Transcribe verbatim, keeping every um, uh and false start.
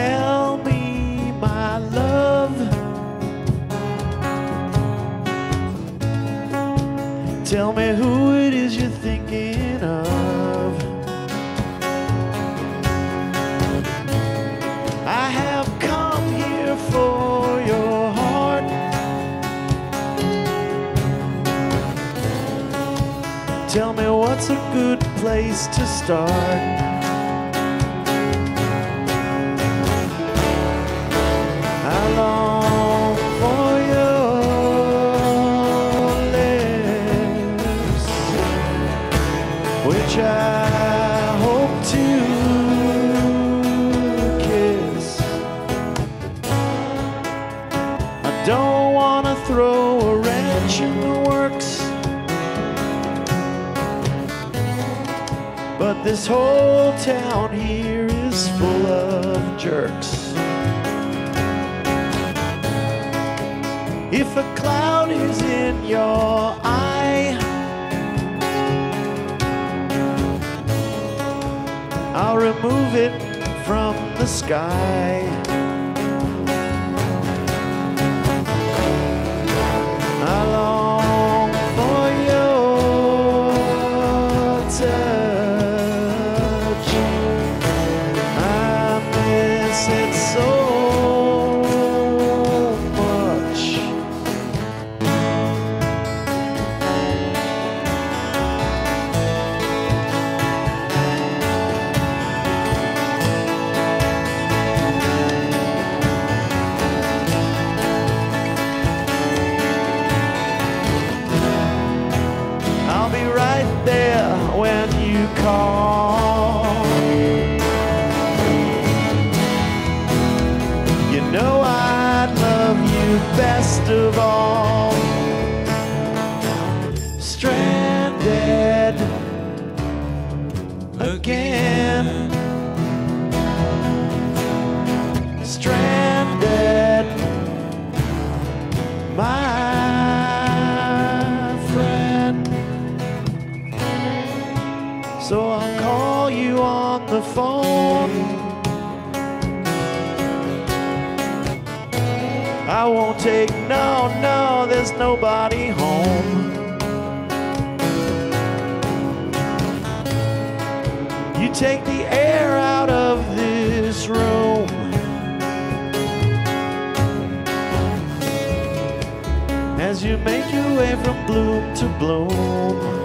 Tell me, my love, tell me who it is you're thinking of. I have come here for your heart. Tell me what's a good place to start. Which I hope to kiss. I don't want to throw a wrench in the works, but this whole town here is full of jerks. If a cloud is in your eye, I'll remove it from the sky. I long for your touch. I miss it so much. Call. You know I'd love you best of all. Stranded again. Stranded, my friend. So I'll call you on the phone. I won't take no, no, there's nobody home. You take the air out of this room. As you make your way from bloom to bloom.